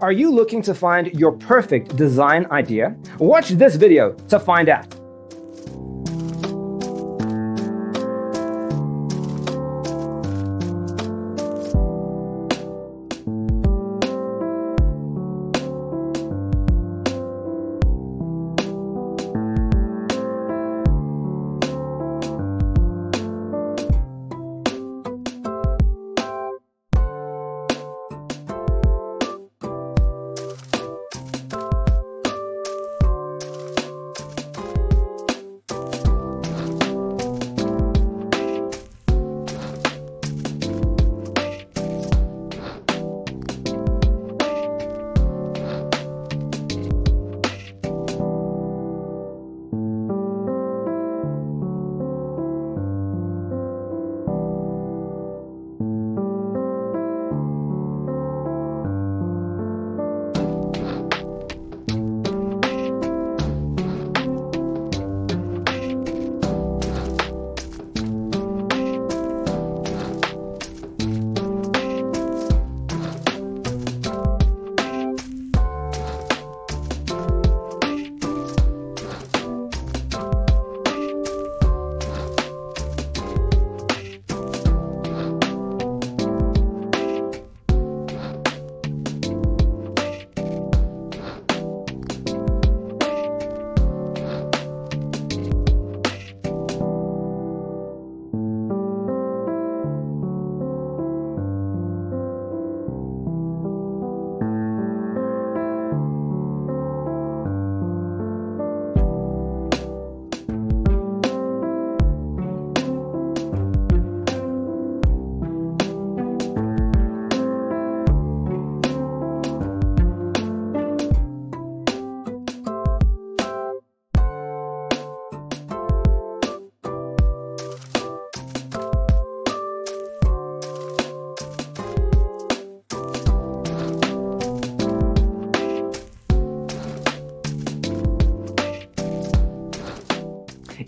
Are you looking to find your perfect design idea? Watch this video to find out.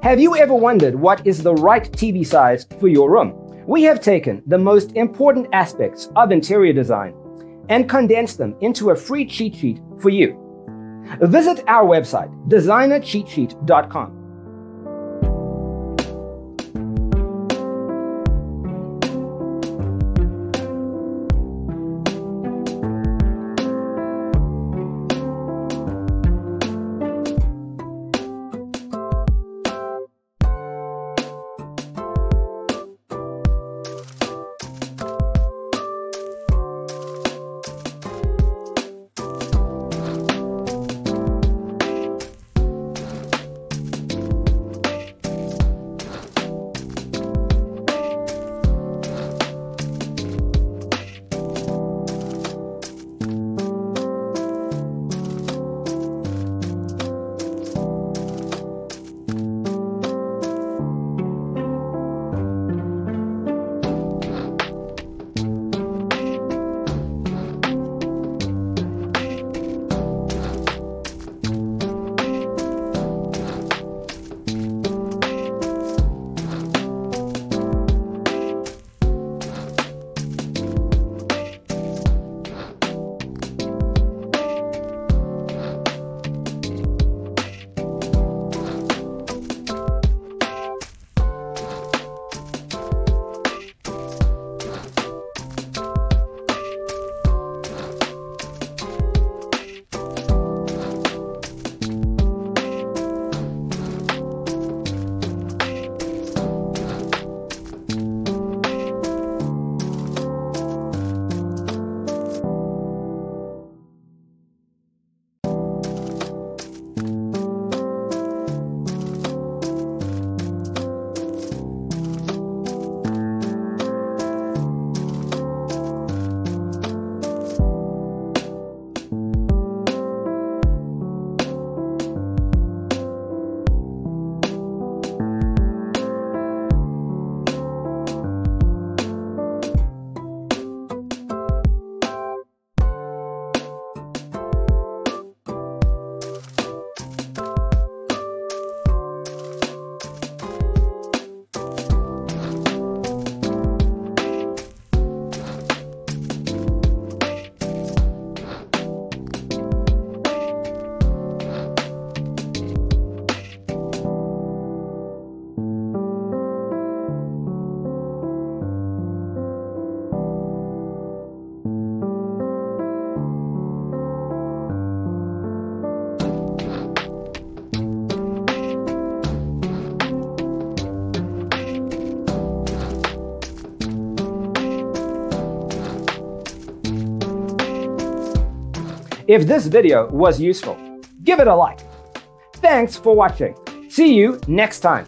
Have you ever wondered what is the right TV size for your room? We have taken the most important aspects of interior design and condensed them into a free cheat sheet for you. Visit our website, designercheatsheet.com. If this video was useful, give it a like. Thanks for watching. See you next time.